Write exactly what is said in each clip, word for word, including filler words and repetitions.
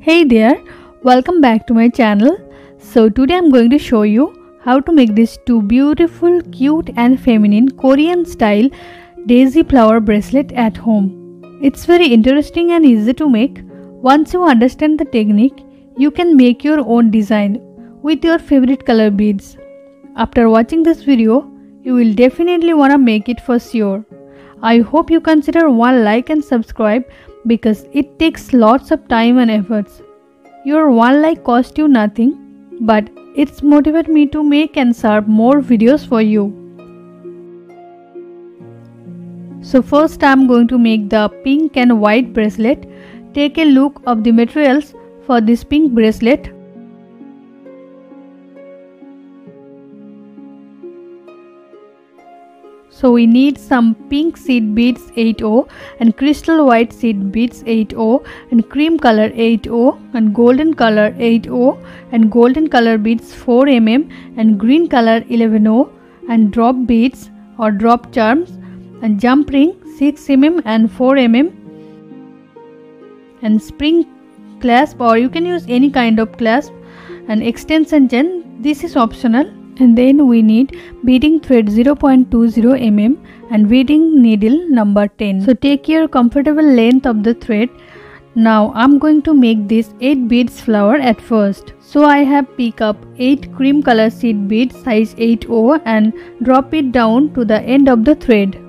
Hey there, welcome back to my channel. So today I'm going to show you how to make these two beautiful, cute and feminine Korean style daisy flower bracelet at home. It's very interesting and easy to make. Once you understand the technique, you can make your own design with your favorite color beads. After watching this video, you will definitely want to make it for sure. I hope you consider one like and subscribe because it takes lots of time and efforts. Your one like cost you nothing, but it's motivated me to make and serve more videos for you. So first I'm going to make the pink and white bracelet. Take a look of the materials for this pink bracelet. So we need some pink seed beads eight oh and crystal white seed beads eight oh and cream color eight oh and golden color eight oh and golden color beads four millimeters and green color eleven oh and drop beads or drop charms and jump ring six millimeters and four millimeters and spring clasp, or you can use any kind of clasp, and extension chain, this is optional. And then we need beading thread zero point two zero millimeters and beading needle number ten. So take your comfortable length of the thread. Now I'm going to make this eight beads flower at first. So I have picked up eight cream color seed beads size eight oh and drop it down to the end of the thread.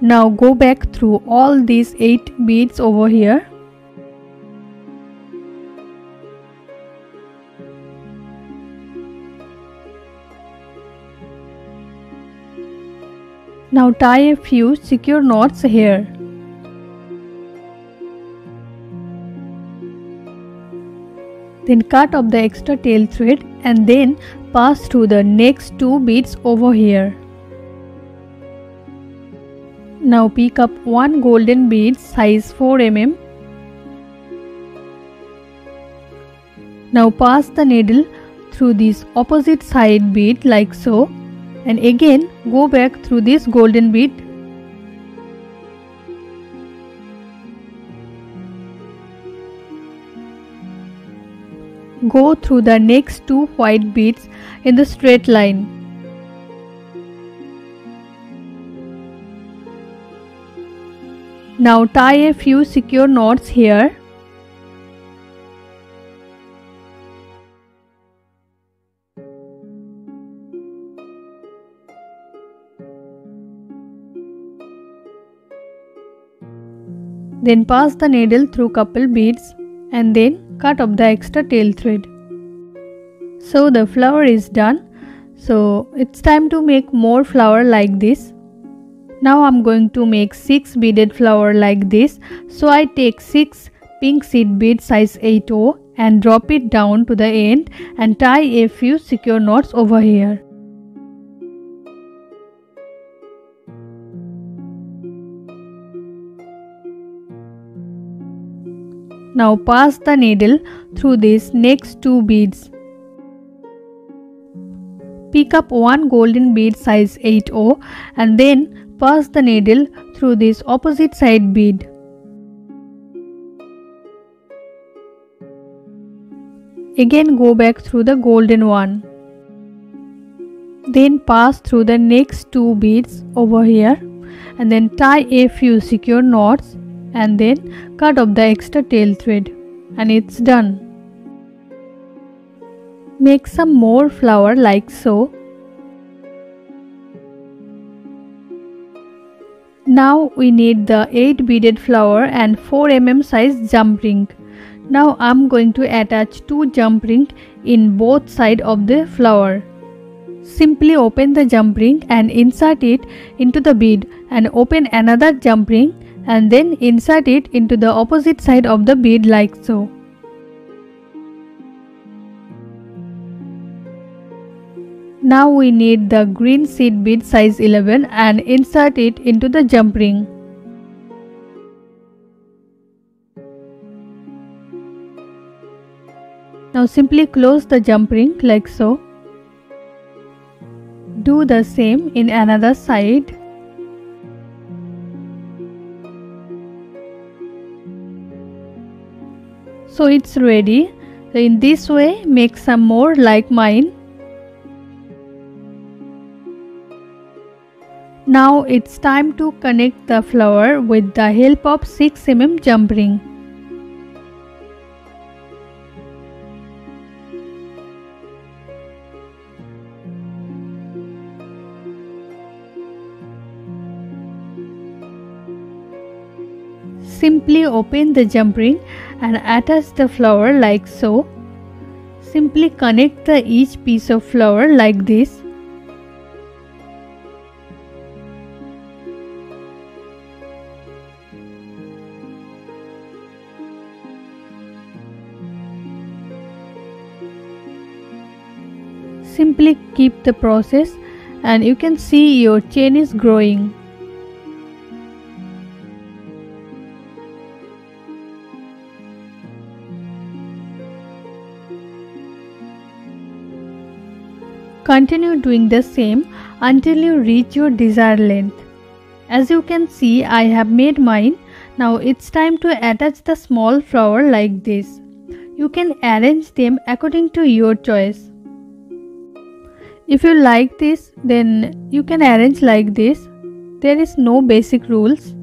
Now go back through all these eight beads over here. Now tie a few secure knots here. Then cut off the extra tail thread and then pass through the next two beads over here. Now pick up one golden bead size four millimeters. Now pass the needle through this opposite side bead like so, and again go back through this golden bead. Go through the next two white beads in the straight line. Now tie a few secure knots here. Then pass the needle through couple beads and then cut off the extra tail thread. So the flower is done. So it's time to make more flower like this. Now I'm going to make six beaded flower like this. So I take six pink seed bead size eight oh and drop it down to the end and tie a few secure knots over here. Now pass the needle through these next two beads. Pick up one golden bead size eight oh and then pass the needle through this opposite side bead. Again go back through the golden one. Then pass through the next two beads over here and then tie a few secure knots and then cut off the extra tail thread, and it's done. Make some more flower like so. Now we need the eight beaded flower and four millimeter size jump ring. Now I'm going to attach two jump rings in both sides of the flower. Simply open the jump ring and insert it into the bead, and open another jump ring and then insert it into the opposite side of the bead like so. Now we need the green seed bead size eleven and insert it into the jump ring. Now simply close the jump ring like so. Do the same in another side. So it's ready. In this way, make some more like mine. Now it's time to connect the flower with the help of six millimeter jump ring. Simply open the jump ring and attach the flower like so. Simply connect the each piece of flower like this. Simply keep the process and you can see your chain is growing. Continue doing the same until you reach your desired length. As you can see, I have made mine. Now it's time to attach the small flower like this. You can arrange them according to your choice. If you like this, then you can arrange like this. There is no basic rules.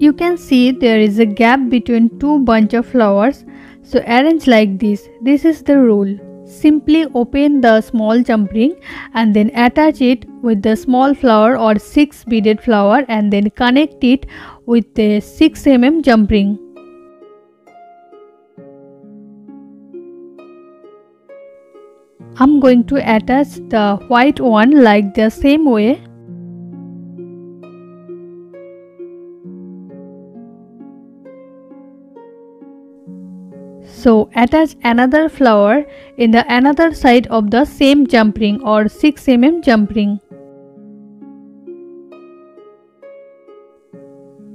You can see there is a gap between two bunch of flowers. So arrange like this. This is the rule. Simply open the small jump ring and then attach it with the small flower or six beaded flower and then connect it with the six millimeter jump ring. I'm going to attach the white one like the same way. So attach another flower in the another side of the same jump ring or six millimeter jump ring.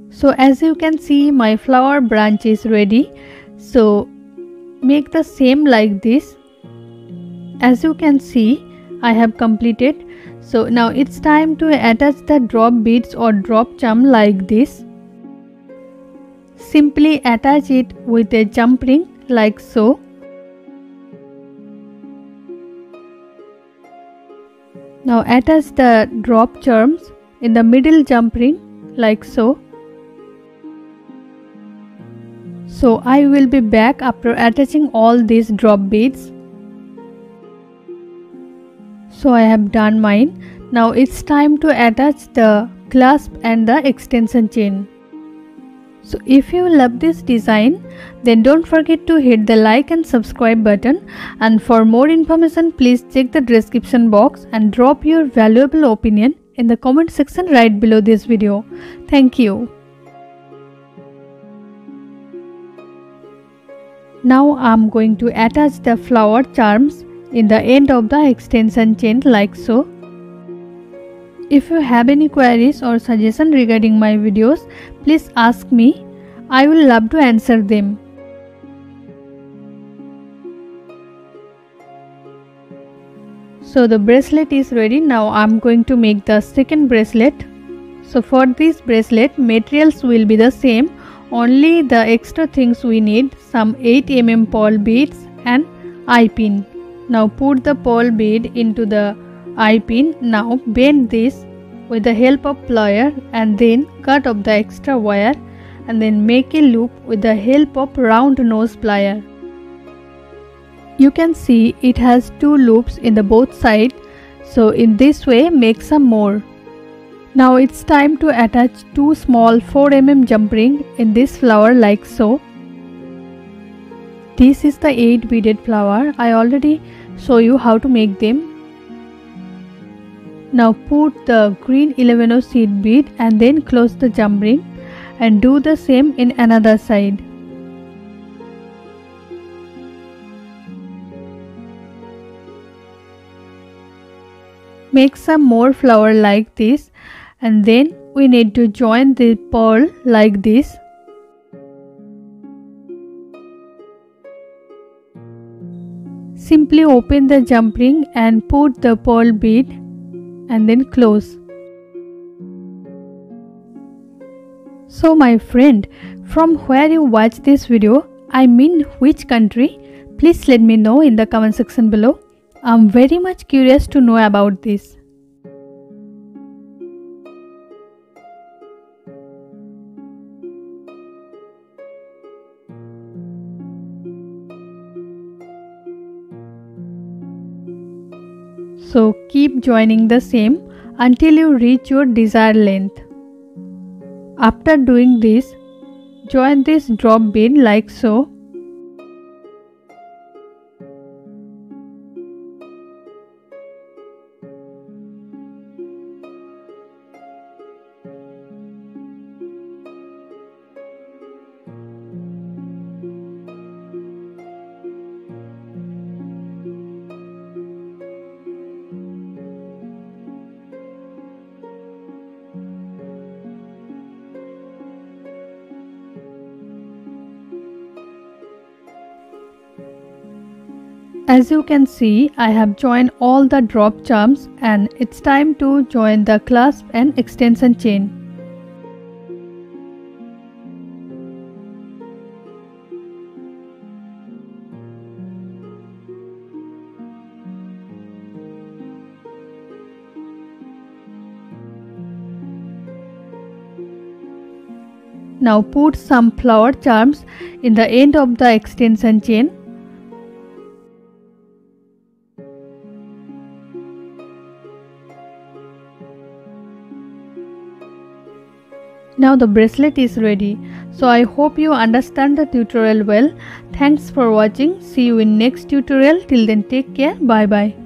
So as you can see, my flower branch is ready. So make the same like this. As you can see, I have completed. So now it's time to attach the drop beads or drop charm like this. Simply attach it with a jump ring like so. Now attach the drop charms in the middle jump ring like so. So I will be back after attaching all these drop beads. So I have done mine. Now it's time to attach the clasp and the extension chain. So if you love this design, then don't forget to hit the like and subscribe button, and for more information please check the description box and drop your valuable opinion in the comment section right below this video. Thank you. Now I'm going to attach the flower charms in the end of the extension chain like so. If you have any queries or suggestions regarding my videos, please ask me. I will love to answer them. So the bracelet is ready. Now I am going to make the second bracelet. So for this bracelet, materials will be the same. Only the extra things we need, some eight millimeter pearl beads and eye pin. Now put the pearl bead into the eye pin. Now bend this with the help of plier and then cut off the extra wire and then make a loop with the help of round nose plier. You can see it has two loops in the both sides. So in this way make some more. Now it's time to attach two small four millimeter jump ring in this flower like so. This is the eight beaded flower. I already show you how to make them. Now put the green eleven oh seed bead and then close the jump ring and do the same in another side. Make some more flower like this and then we need to join the pearl like this. Simply open the jump ring and put the pearl bead and then close. So my friend, from where you watch this video, I mean which country, please let me know in the comment section below. I'm very much curious to know about this. So keep joining the same until you reach your desired length. After doing this, join this drop bead like so. As you can see, I have joined all the drop charms and it's time to join the clasp and extension chain. Now put some flower charms in the end of the extension chain. Now the bracelet is ready. So I hope you understand the tutorial well. Thanks for watching. See you in next tutorial. Till then, take care. Bye bye.